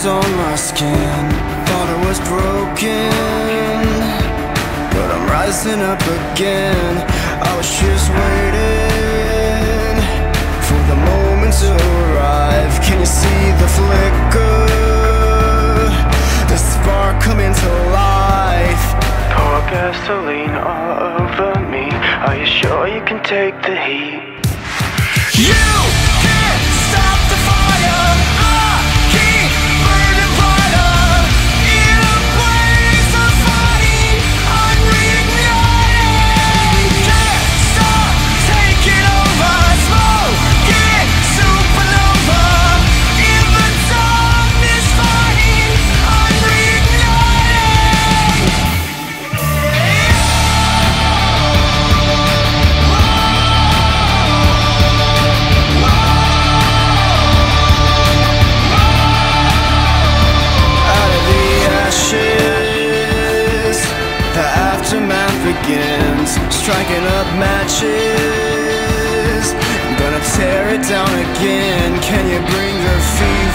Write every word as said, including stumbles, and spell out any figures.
On my skin, thought I was broken, but I'm rising up again. I was just waiting for the moment to arrive. Can you see the flicker, the spark coming to life? Pour gasoline all over me. Are you sure you can take the heat? You! Striking up matches, gonna tear it down again. Can you bring the fever?